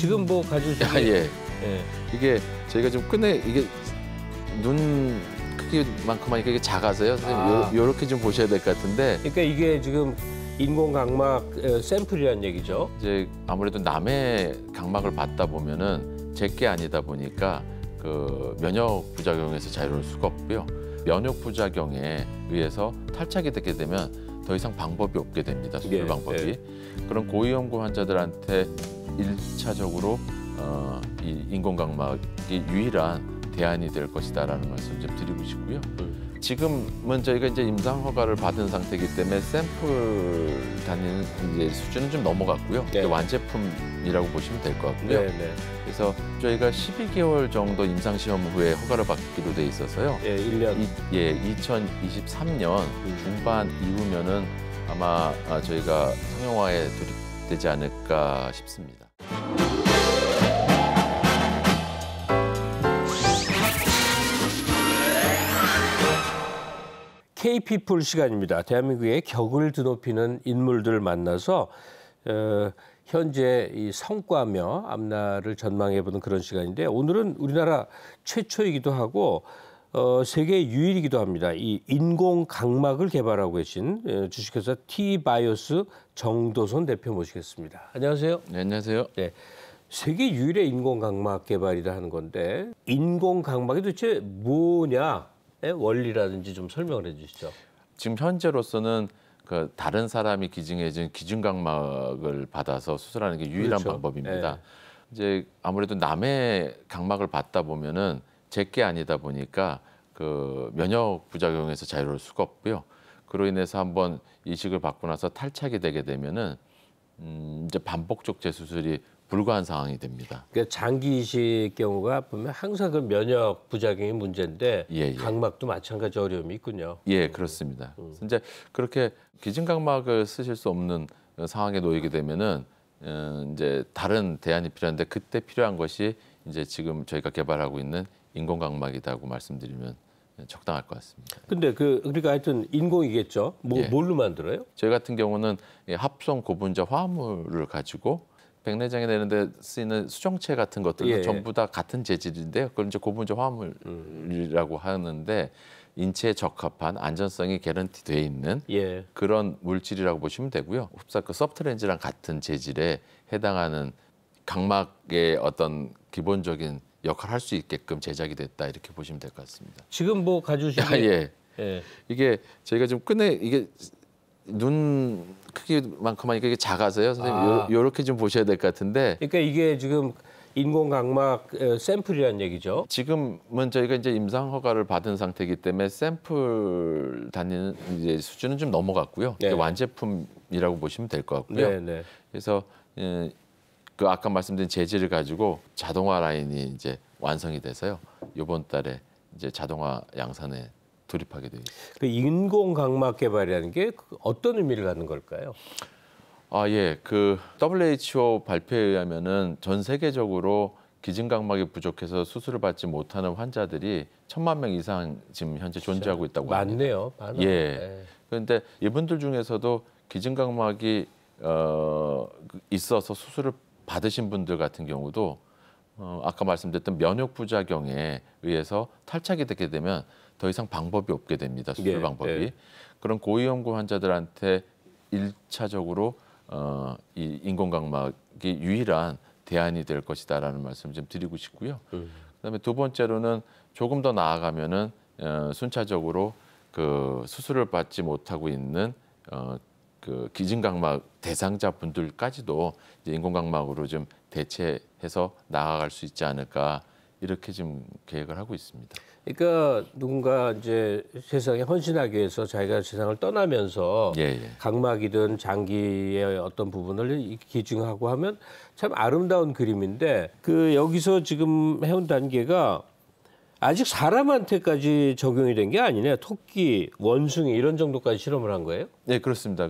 지금 뭐 가지고 있는 게... 예. 예. 이게 저희가 좀 끝내 이게 눈 크기만큼만 이게 작아서요. 선생님 요렇게 좀 보셔야 될 것 같은데. 그러니까 이게 지금 인공 각막 샘플이란 얘기죠. 이제 아무래도 남의 각막을 받다 보면은 제게 아니다 보니까 그 면역 부작용에서 자유로울 수가 없고요. 면역 부작용에 의해서 탈착이 됐게 되면 더 이상 방법이 없게 됩니다. 수술 방법이. 예. 그런 고위험군 환자들한테 1차적으로 이 인공각막이 유일한 대안이 될 것이다라는 말씀을 좀 드리고 싶고요. 지금은 저희가 이제 임상 허가를 받은 상태이기 때문에 샘플 단위 이제 수준은 좀 넘어갔고요. 네. 완제품이라고 보시면 될 것 같고요. 네, 네. 그래서 저희가 12개월 정도 임상 시험 후에 허가를 받기로 돼 있어서요. 예, 1년. 2023년 중반 이후면은 아마 저희가 상용화에 돌입되지 않을까 싶습니다. K-PEOPLE 시간입니다. 대한민국의 격을 드높이는 인물들을 만나서 현재 이 성과며 앞날을 전망해보는 그런 시간인데, 오늘은 우리나라 최초이기도 하고 세계 유일이기도 합니다. 이 인공 각막을 개발하고 계신 주식회사 티바이오스 정도선 대표 모시겠습니다. 안녕하세요. 네, 안녕하세요. 네. 세계 유일의 인공 각막 개발이라 하는 건데, 인공 각막이 도대체 뭐냐? 원리라든지 좀 설명을 해주시죠. 지금 현재로서는 그 다른 사람이 기증해준 기준각막을 받아서 수술하는 게 유일한 그렇죠. 방법입니다. 네. 이제 아무래도 남의 각막을 받다 보면은 제게 아니다 보니까 그 면역 부작용에서 자유로울 수가 없고요. 그로 인해서 한번 이식을 받고 나서 탈착이 되게 되면은 이제 반복적 재수술이 불가한 상황이 됩니다. 그러니까 장기 이식 경우가 보면 항상 그 면역 부작용이 문제인데 예, 예. 각막도 마찬가지 어려움이 있군요. 예, 그렇습니다. 이제 그렇게 기증각막을 쓰실 수 없는 상황에 놓이게 되면은 이제 다른 대안이 필요한데, 그때 필요한 것이 이제 지금 저희가 개발하고 있는 인공각막이라고 말씀드리면 적당할 것 같습니다. 근데 그러니까 하여튼 인공이겠죠. 예. 뭘로 만들어요? 저희 같은 경우는 합성 고분자 화합물을 가지고 백내장이 되는데 쓰이는 수정체 같은 것들도 예. 전부 다 같은 재질인데요. 그걸 이제 고분자 화합물이라고 하는데, 인체에 적합한 안전성이 개런티돼 있는 예. 그런 물질이라고 보시면 되고요. 흡사그 서브트렌즈랑 같은 재질에 해당하는 각막의 어떤 기본적인 역할을 할 수 있게끔 제작이 됐다, 이렇게 보시면 될 것 같습니다. 지금 뭐 가져오신 게... 예. 예. 이게 저희가 좀 이게 눈 크기만큼만 이게 작아서요. 선생님 요렇게 좀 보셔야 될 것 같은데. 그러니까 이게 지금 인공각막 샘플이란 얘기죠. 지금은 저희가 이제 임상 허가를 받은 상태이기 때문에 샘플 단위 이제 수준은 좀 넘어갔고요. 네. 완제품이라고 보시면 될 것 같고요. 네, 네. 그래서 그 아까 말씀드린 재질을 가지고 자동화 라인이 이제 완성이 돼서요. 이번 달에 이제 자동화 양산에 돌입하게 되어 있습니다. 그 인공각막 개발이라는 게 어떤 의미를 갖는 걸까요? 아 예, 그 WHO 발표에 의하면은 전 세계적으로 기증각막이 부족해서 수술을 받지 못하는 환자들이 1,000만 명 이상 지금 현재 존재하고 있다고 합니다. 많네요, 많아요. 예. 그런데 이분들 중에서도 기증각막이 있어서 수술을 받으신 분들 같은 경우도 아까 말씀드렸던 면역 부작용에 의해서 탈착이 되게 되면 더 이상 방법이 없게 됩니다. 수술 예, 방법이. 예. 그런 고위험군 환자들한테 1차적으로 이 인공각막이 유일한 대안이 될 것이다라는 말씀을 좀 드리고 싶고요. 그다음에 두 번째로는 조금 더 나아가면은 순차적으로 그 수술을 받지 못하고 있는 그 기증각막 대상자분들까지도 이제 인공각막으로 좀 대체해서 나아갈 수 있지 않을까, 이렇게 지금 계획을 하고 있습니다. 그러니까 누군가 이제 세상에 헌신하기 위해서 자기가 세상을 떠나면서 예, 예. 각막이든 장기의 어떤 부분을 기증하고 하면 참 아름다운 그림인데, 그 여기서 지금 해온 단계가 아직 사람한테까지 적용이 된 게 아니네요. 토끼, 원숭이 이런 정도까지 실험을 한 거예요? 네, 그렇습니다.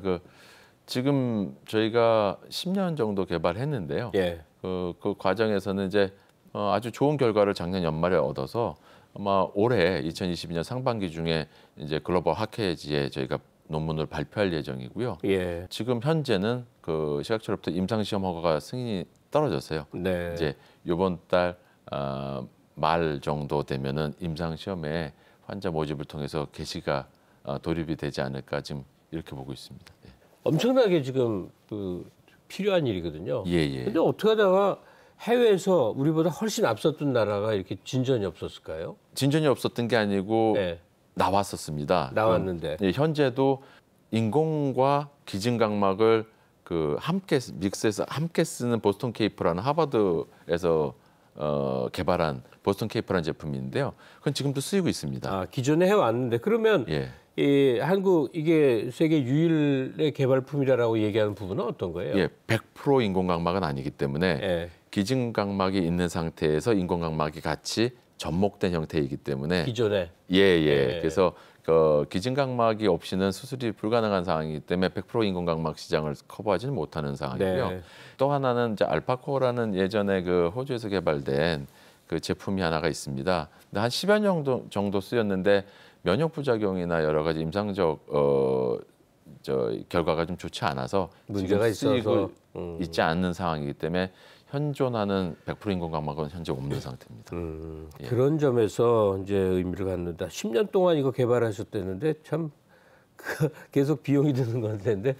지금 저희가 10년 정도 개발했는데요. 예. 그 과정에서는 이제 아주 좋은 결과를 작년 연말에 얻어서 아마 올해 2022년 상반기 중에 이제 글로벌 학회지에 저희가 논문을 발표할 예정이고요. 예. 지금 현재는 그 시각처로부터 임상시험 허가가 승인이 떨어졌어요. 네. 이제 이번 달 말 정도 되면은 임상 시험에 환자 모집을 통해서 개시가 돌입이 되지 않을까 지금 이렇게 보고 있습니다. 예. 엄청나게 지금 그 필요한 일이거든요. 예예. 근데 어떻게 하다가 해외에서 우리보다 훨씬 앞섰던 나라가 이렇게 진전이 없었을까요? 진전이 없었던 게 아니고 네. 나왔었습니다. 나왔는데 예, 현재도 인공과 기증각막을 그 함께 믹스해서 함께 쓰는 보스턴 케이프라는 하버드에서 개발한 보스턴 케이프라는 제품인데요. 그건 지금도 쓰이고 있습니다. 아, 기존에 해왔는데 그러면 예. 이 한국 이게 세계 유일의 개발품이라고 얘기하는 부분은 어떤 거예요? 예, 100% 인공각막은 아니기 때문에 예. 기증각막이 있는 상태에서 인공각막이 같이 접목된 형태이기 때문에 기존에 예예 예. 예. 그래서 그 기증각막이 없이는 수술이 불가능한 상황이기 때문에 100% 인공각막 시장을 커버하지는 못하는 상황이고요. 네. 또 하나는 이제 알파코라는 예전에 그 호주에서 개발된 그 제품이 하나가 있습니다. 근데 한 10여 년 정도 쓰였는데 면역 부작용이나 여러 가지 임상적 결과가 좀 좋지 않아서 문제가 있어서 있지 않는 상황이기 때문에 현존하는 100% 인공각막은 현재 없는 상태입니다. 예. 그런 점에서 이제 의미를 갖는다. 10년 동안 이거 개발하셨다는데 참 계속 비용이 드는 건데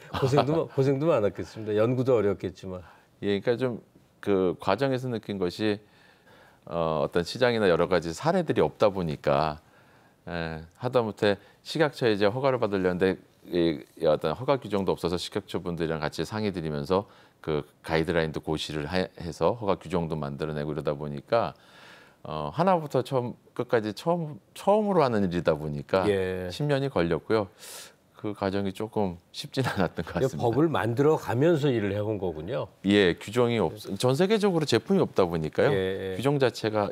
고생도 많았겠습니다. 연구도 어렵겠지만. 예, 그러니까 좀 그 과정에서 느낀 것이 어떤 시장이나 여러 가지 사례들이 없다 보니까 예, 하다못해 식약처에 이제 허가를 받으려는데 어떤 허가 규정도 없어서 식약처 분들이랑 같이 상의드리면서 그 가이드라인도 고시를 해서 허가 규정도 만들어내고 이러다 보니까 하나부터 끝까지 처음으로 하는 일이다 보니까 예. 10년이 걸렸고요. 그 과정이 조금 쉽지는 않았던 것 같습니다. 법을 만들어 가면서 일을 해온 거군요. 예, 규정이 없어. 전 세계적으로 제품이 없다 보니까요. 예. 규정 자체가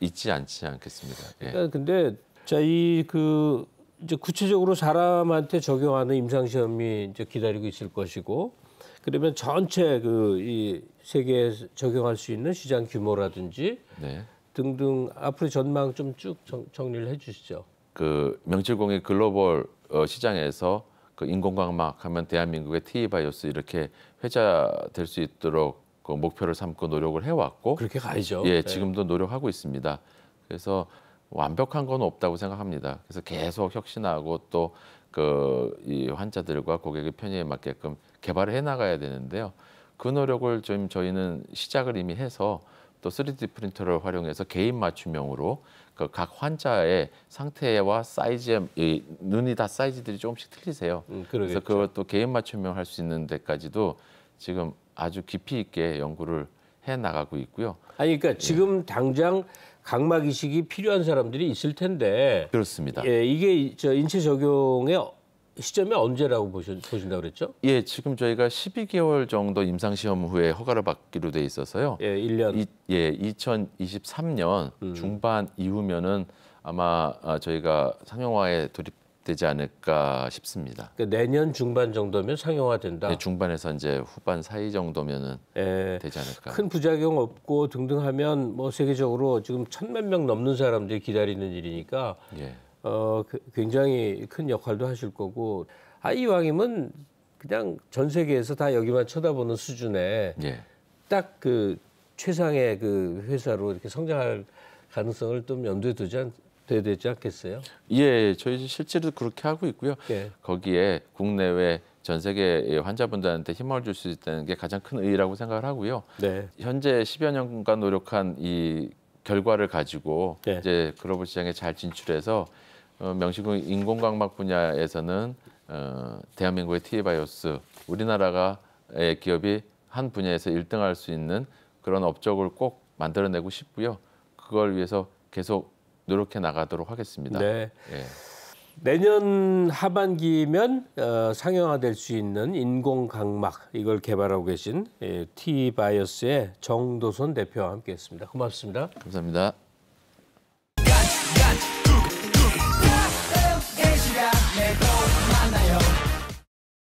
있지 않지 않겠습니까? 예. 근데 자, 이 그 이제 구체적으로 사람한테 적용하는 임상 시험이 이제 기다리고 있을 것이고. 그러면 전체 그 이 세계에 적용할 수 있는 시장 규모라든지 네. 등등 앞으로 전망 좀 쭉 정리를 해주시죠. 그 명칠공이 글로벌 시장에서 그 인공각막 하면 대한민국의 T-바이오스 이렇게 회자될 수 있도록 그 목표를 삼고 노력을 해왔고 그렇게 가야죠. 예, 네. 지금도 노력하고 있습니다. 그래서 완벽한 건 없다고 생각합니다. 그래서 계속 혁신하고 또 그 이 환자들과 고객의 편의에 맞게끔 개발을 해나가야 되는데요. 그 노력을 지금 저희는 시작을 이미 해서 또 3D 프린터를 활용해서 개인 맞춤형으로 그 각 환자의 상태와 사이즈에 눈이 다 사이즈들이 조금씩 틀리세요. 그래서 그것도 개인 맞춤형 할 수 있는 데까지도 지금 아주 깊이 있게 연구를 해나가고 있고요. 아니 그러니까 지금 예. 당장 각막 이식이 필요한 사람들이 있을 텐데 그렇습니다. 예, 이게 저 인체 적용에 시점이 언제라고 보신다고 그랬죠? 예, 지금 저희가 12개월 정도 임상시험 후에 허가를 받기로 돼 있어서요. 예, 1년. 2023년 중반 이후면은 아마 저희가 상용화에 돌입되지 않을까 싶습니다. 그러니까 내년 중반 정도면 상용화된다? 네, 중반에서 이제 후반 사이 정도면은 예, 되지 않을까. 큰 부작용 없고 등등 하면 뭐 세계적으로 지금 1000만 명 넘는 사람들이 기다리는 일이니까 예. 굉장히 큰 역할도 하실 거고 이왕이면 그냥 전 세계에서 다 여기만 쳐다보는 수준에 예. 딱 그 최상의 그 회사로 이렇게 성장할 가능성을 좀 염두에 둬야 되지 않겠어요? 예, 저희 실제로 그렇게 하고 있고요. 예. 거기에 국내외 전 세계 환자분들한테 힘을 줄 수 있다는 게 가장 큰 의의라고 생각을 하고요. 네. 현재 10여 년간 노력한 이 결과를 가지고 예. 이제 글로벌 시장에 잘 진출해서 명시공 인공각막 분야에서는 대한민국의 T-바이오스 우리나라의 기업이 한 분야에서 1등할 수 있는 그런 업적을 꼭 만들어내고 싶고요. 그걸 위해서 계속 노력해 나가도록 하겠습니다. 네. 예. 내년 하반기면 상용화될 수 있는 인공각막 이걸 개발하고 계신 T-바이오스의 정도선 대표와 함께했습니다. 고맙습니다. 감사합니다.